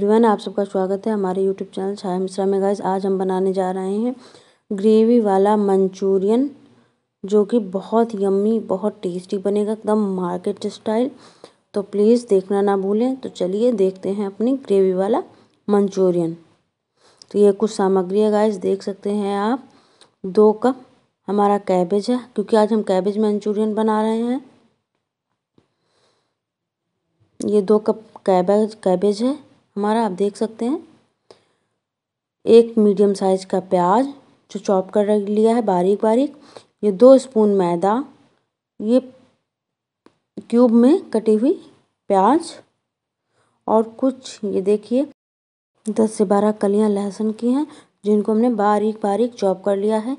Everyone, आप सबका स्वागत है हमारे यूट्यूब चैनल छाया मिश्रा में। गाइस, आज हम बनाने जा रहे हैं ग्रेवी वाला मंचूरियन, जो कि बहुत यम्मी, बहुत टेस्टी बनेगा, एकदम मार्केट स्टाइल। तो प्लीज़ देखना ना भूलें। तो चलिए देखते हैं अपनी ग्रेवी वाला मंचूरियन। तो ये कुछ सामग्री है गाइस, देख सकते हैं आप। 2 कप हमारा कैबेज है, क्योंकि आज हम कैबेज मंचूरियन बना रहे हैं। ये 2 कप कैबेज है हमारा, आप देख सकते हैं। 1 मीडियम साइज़ का प्याज जो चॉप कर लिया है बारीक बारीक। ये 2 स्पून मैदा, ये क्यूब में कटी हुई प्याज, और कुछ ये देखिए 10 से 12 कलियां लहसुन की हैं, जिनको हमने बारीक बारीक चॉप कर लिया है।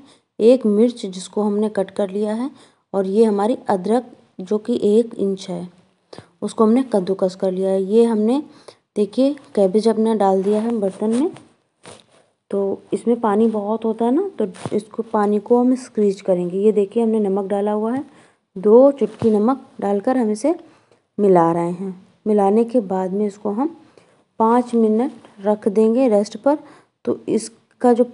1 मिर्च जिसको हमने कट कर लिया है, और ये हमारी अदरक जो कि 1 इंच है, उसको हमने कद्दूकस कर लिया है। ये हमने देखिए कैबेज अपना डाल दिया है बर्तन में। तो इसमें पानी बहुत होता है ना, तो इसको पानी को हम स्क्वीज करेंगे। ये देखिए हमने नमक डाला हुआ है, 2 चुटकी नमक डालकर हम इसे मिला रहे हैं। मिलाने के बाद में इसको हम 5 मिनट रख देंगे रेस्ट पर। तो इसका जो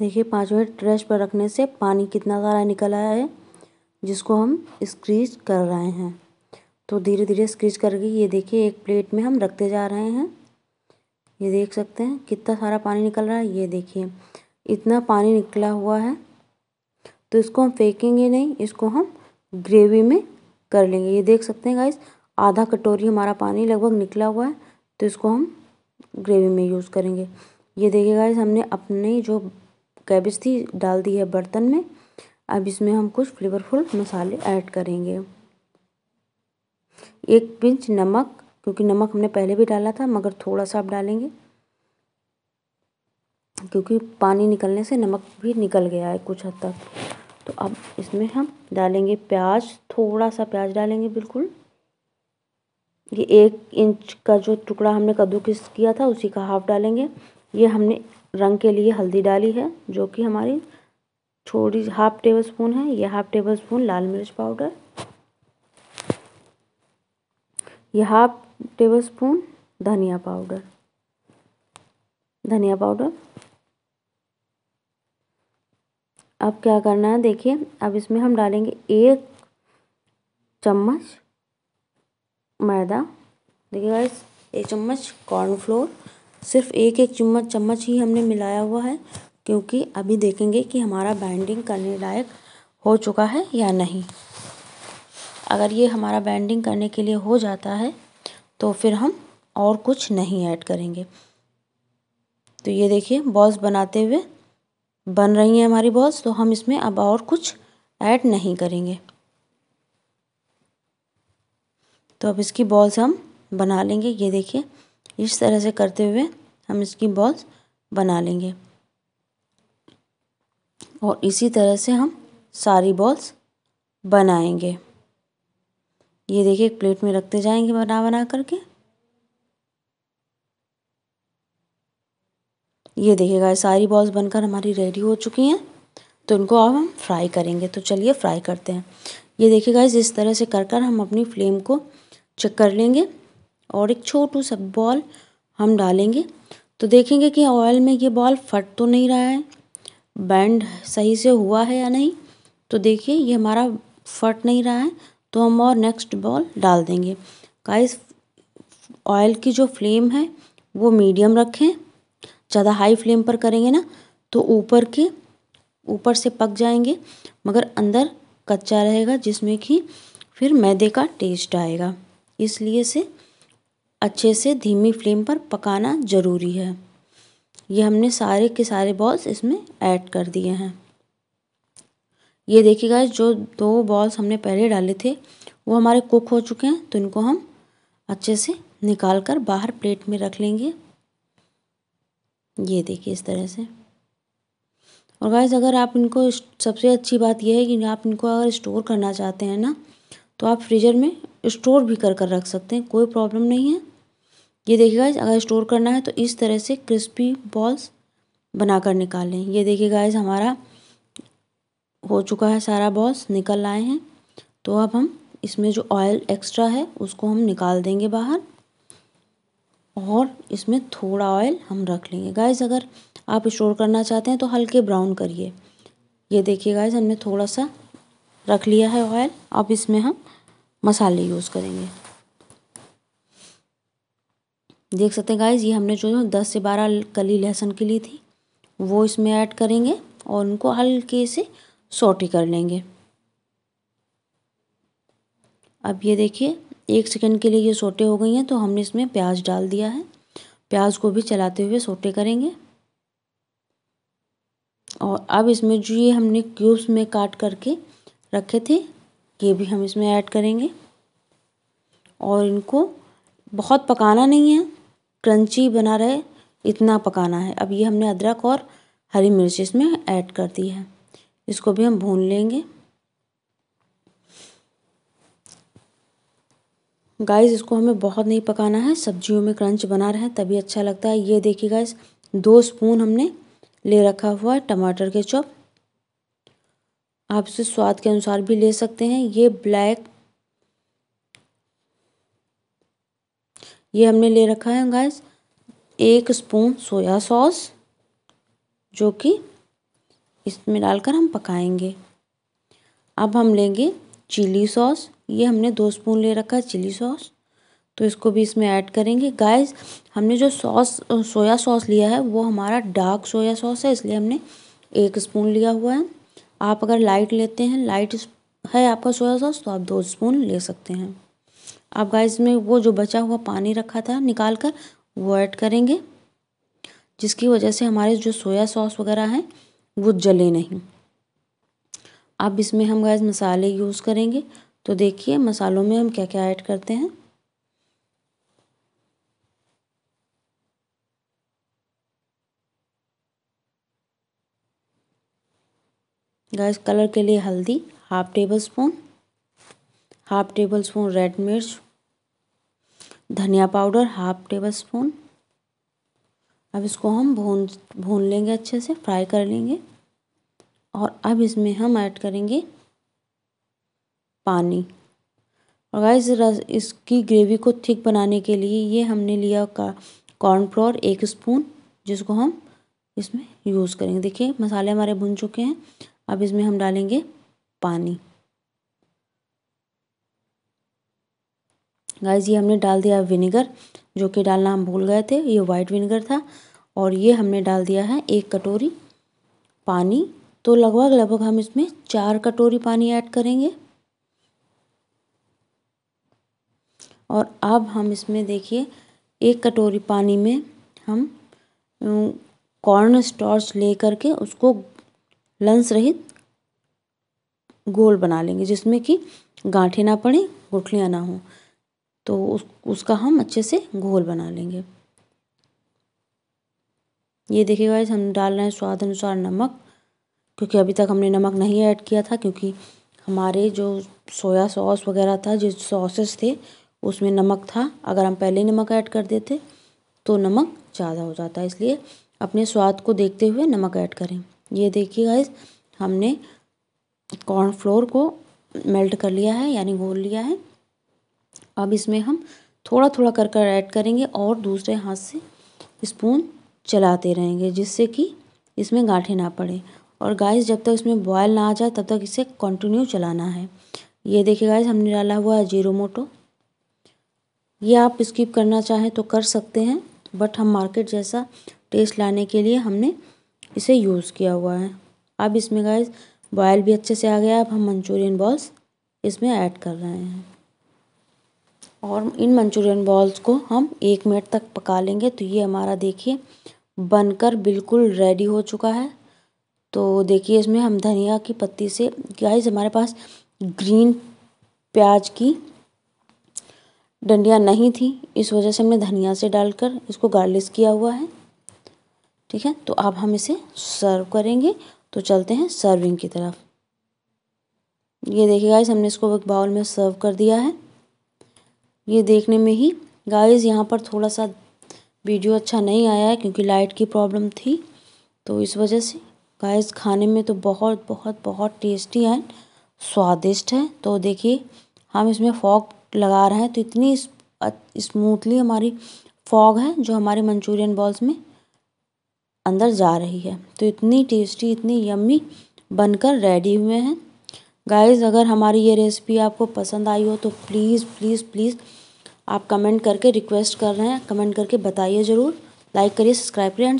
देखिए 5 मिनट रेस्ट पर रखने से पानी कितना सारा निकल आया है, जिसको हम स्क्वीज कर रहे हैं। तो धीरे धीरे स्क्रीच करके ये देखिए एक प्लेट में हम रखते जा रहे हैं। ये देख सकते हैं कितना सारा पानी निकल रहा है। ये देखिए इतना पानी निकला हुआ है। तो इसको हम फेंकेंगे नहीं, इसको हम ग्रेवी में कर लेंगे। ये देख सकते हैं गाइस, आधा कटोरी हमारा पानी लगभग निकला हुआ है। तो इसको हम ग्रेवी में यूज़ करेंगे। ये देखिए गाइस, हमने अपनी जो कैबेज थी डाल दी है बर्तन में। अब इसमें हम कुछ फ्लेवरफुल मसाले ऐड करेंगे। 1 पिंच नमक, क्योंकि नमक हमने पहले भी डाला था, मगर थोड़ा सा आप डालेंगे, क्योंकि पानी निकलने से नमक भी निकल गया है कुछ हद तक। तो अब इसमें हम डालेंगे प्याज, थोड़ा सा प्याज डालेंगे बिल्कुल। ये 1 इंच का जो टुकड़ा हमने कद्दूकस किया था, उसी का हाफ डालेंगे। ये हमने रंग के लिए हल्दी डाली है, जो कि हमारी छोटी हाफ टेबल स्पून है। यह हाफ टेबल स्पून लाल मिर्च पाउडर, यह हाफ टेबल स्पून धनिया पाउडर। अब क्या करना है देखिए, अब इसमें हम डालेंगे 1 चम्मच मैदा। देखिए गाइस, 1 चम्मच कॉर्नफ्लोर। सिर्फ एक चम्मच ही हमने मिलाया हुआ है, क्योंकि अभी देखेंगे कि हमारा बाइंडिंग करने लायक हो चुका है या नहीं। अगर ये हमारा बैंडिंग करने के लिए हो जाता है, तो फिर हम और कुछ नहीं ऐड करेंगे। तो ये देखिए बॉल्स बनाते हुए बन रही हैं हमारी बॉल्स। तो हम इसमें अब और कुछ ऐड नहीं करेंगे। तो अब इसकी बॉल्स हम बना लेंगे। ये देखिए इस तरह से करते हुए हम इसकी बॉल्स बना लेंगे, और इसी तरह से हम सारी बॉल्स बनाएंगे। ये देखिए एक प्लेट में रखते जाएंगे बना करके। ये देखिएगा सारी बॉल्स बनकर हमारी रेडी हो चुकी हैं। तो इनको अब हम फ्राई करेंगे। तो चलिए फ्राई करते हैं। ये देखिएगा इस तरह से कर कर हम अपनी फ्लेम को चेक कर लेंगे, और एक छोटू सा बॉल हम डालेंगे। तो देखेंगे कि ऑयल में ये बॉल फट तो नहीं रहा है, बैंड सही से हुआ है या नहीं। तो देखिए ये हमारा फट नहीं रहा है, तो हम और नेक्स्ट बॉल डाल देंगे। गाइस, ऑयल की जो फ्लेम है वो मीडियम रखें। ज़्यादा हाई फ्लेम पर करेंगे ना, तो ऊपर से पक जाएंगे, मगर अंदर कच्चा रहेगा, जिसमें कि फिर मैदे का टेस्ट आएगा। इसलिए से अच्छे से धीमी फ्लेम पर पकाना ज़रूरी है। ये हमने सारे के सारे बॉल्स इसमें ऐड कर दिए हैं। ये देखिए गाइस, जो 2 बॉल्स हमने पहले डाले थे वो हमारे कुक हो चुके हैं। तो इनको हम अच्छे से निकाल कर बाहर प्लेट में रख लेंगे। ये देखिए इस तरह से। और गाइस, अगर आप इनको, सबसे अच्छी बात यह है कि आप इनको अगर स्टोर करना चाहते हैं ना, तो आप फ्रीजर में स्टोर भी कर रख सकते हैं, कोई प्रॉब्लम नहीं है। ये देखिए गाइस, अगर स्टोर करना है तो इस तरह से क्रिस्पी बॉल्स बना कर निकालें। ये देखिए गाइस, हमारा हो चुका है, सारा बॉल्स निकल आए हैं। तो अब हम इसमें जो ऑयल एक्स्ट्रा है उसको हम निकाल देंगे बाहर, और इसमें थोड़ा ऑयल हम रख लेंगे। गाइस अगर आप स्टोर करना चाहते हैं तो हल्के ब्राउन करिए। ये देखिए गाइस हमने थोड़ा सा रख लिया है ऑयल। अब इसमें हम मसाले यूज़ करेंगे। देख सकते हैं गाइस ये हमने जो 10 से 12 कली लहसुन की ली थी वो इसमें ऐड करेंगे और उनको हल्के से सौटे कर लेंगे। अब ये देखिए 1 सेकंड के लिए ये सोटे हो गई हैं तो हमने इसमें प्याज डाल दिया है। प्याज को भी चलाते हुए सोटे करेंगे। और अब इसमें जो ये हमने क्यूब्स में काट करके रखे थे ये भी हम इसमें ऐड करेंगे और इनको बहुत पकाना नहीं है, क्रंची बना रहे इतना पकाना है। अब ये हमने अदरक और हरी मिर्च इसमें ऐड कर दी है, इसको भी हम भून लेंगे। गाइस इसको हमें बहुत नहीं पकाना है, सब्जियों में क्रंच बना रहे हैं तभी अच्छा लगता है। ये देखिए गाइस 2 स्पून हमने ले रखा हुआ है टमाटर के चॉप। आप इसे स्वाद के अनुसार भी ले सकते हैं। ये हमने ले रखा है गाइस 1 स्पून सोया सॉस जो कि इसमें डालकर हम पकाएंगे। अब हम लेंगे चिली सॉस। ये हमने 2 स्पून ले रखा है चिली सॉस तो इसको भी इसमें ऐड करेंगे। गाइस हमने जो सोया सॉस लिया है वो हमारा डार्क सोया सॉस है इसलिए हमने 1 स्पून लिया हुआ है। आप अगर लाइट लेते हैं, लाइट है आपका सोया सॉस तो आप 2 स्पून ले सकते हैं। आप गाइस में वो जो बचा हुआ पानी रखा था निकाल कर वो ऐड करेंगे जिसकी वजह से हमारे जो सोया सॉस वगैरह हैं वो जले नहीं। अब इसमें हम गाइस मसाले यूज़ करेंगे तो देखिए मसालों में हम क्या क्या ऐड करते हैं। गाइस कलर के लिए हल्दी 1/2 tablespoon, 1/2 tablespoon red मिर्च, धनिया पाउडर 1/2 टेबल स्पून। अब इसको हम भून लेंगे, अच्छे से फ्राई कर लेंगे। और अब इसमें हम ऐड करेंगे पानी। और गाइस इसकी ग्रेवी को थिक बनाने के लिए ये हमने लिया कॉर्नफ्लोर 1 स्पून जिसको हम इसमें यूज़ करेंगे। देखिए मसाले हमारे भुन चुके हैं। अब इसमें हम डालेंगे पानी। गाइस ये हमने डाल दिया विनेगर जो कि डालना हम भूल गए थे, ये वाइट विनेगर था। और ये हमने डाल दिया है 1 कटोरी पानी, तो लगभग हम इसमें 4 कटोरी पानी ऐड करेंगे। और अब हम इसमें देखिए 1 कटोरी पानी में हम कॉर्न स्टार्च ले करके उसको लंस रहित गोल बना लेंगे जिसमें कि गांठें ना पड़े, गुठलियाँ ना हों, तो उसका हम अच्छे से घोल बना लेंगे। ये देखिए गाइस हम डाल रहे हैं स्वाद अनुसार नमक क्योंकि अभी तक हमने नमक नहीं ऐड किया था क्योंकि हमारे जो सोया सॉस वगैरह था, जो सॉसेस थे उसमें नमक था। अगर हम पहले नमक ऐड कर देते तो नमक ज़्यादा हो जाता है, इसलिए अपने स्वाद को देखते हुए नमक ऐड करें। ये देखिए गाइस हमने कॉर्नफ्लोर को मेल्ट कर लिया है यानी घोल लिया है। अब इसमें हम थोड़ा थोड़ा कर कर ऐड करेंगे और दूसरे हाथ से स्पून चलाते रहेंगे जिससे कि इसमें गांठें ना पड़े। और गाइस जब तक इसमें बॉयल ना आ जाए तब तक इसे कंटिन्यू चलाना है। ये देखिए गाइस हमने डाला हुआ है जीरो मोटो। ये आप स्किप करना चाहें तो कर सकते हैं, बट हम मार्केट जैसा टेस्ट लाने के लिए हमने इसे यूज़ किया हुआ है। अब इसमें गाइस बॉयल भी अच्छे से आ गया। अब हम मंचूरियन बॉल्स इसमें ऐड कर रहे हैं और इन मंचूरियन बॉल्स को हम 1 मिनट तक पका लेंगे। तो ये हमारा देखिए बनकर बिल्कुल रेडी हो चुका है। तो देखिए इसमें हम धनिया की पत्ती से, गाइस हमारे पास ग्रीन प्याज की डंडियाँ नहीं थी इस वजह से हमने धनिया से डालकर इसको गार्लिश किया हुआ है। ठीक है, तो अब हम इसे सर्व करेंगे। तो चलते हैं सर्विंग की तरफ। ये देखिए गाइस हमने इसको एक बाउल में सर्व कर दिया है। ये देखने में ही गाइस यहाँ पर थोड़ा सा वीडियो अच्छा नहीं आया है क्योंकि लाइट की प्रॉब्लम थी, तो इस वजह से गाइस खाने में तो बहुत बहुत बहुत टेस्टी एंड स्वादिष्ट है। तो देखिए हम इसमें फॉक लगा रहे हैं तो इतनी स्मूथली हमारी फॉग है जो हमारे मंचूरियन बॉल्स में अंदर जा रही है। तो इतनी टेस्टी, इतनी यम्मी बनकर रेडी हुए हैं। गाइस, अगर हमारी ये रेसिपी आपको पसंद आई हो तो प्लीज़ प्लीज़ प्लीज़ आप कमेंट करके रिक्वेस्ट कर रहे हैं, कमेंट करके बताइए ज़रूर। लाइक करिए, सब्सक्राइब करिए।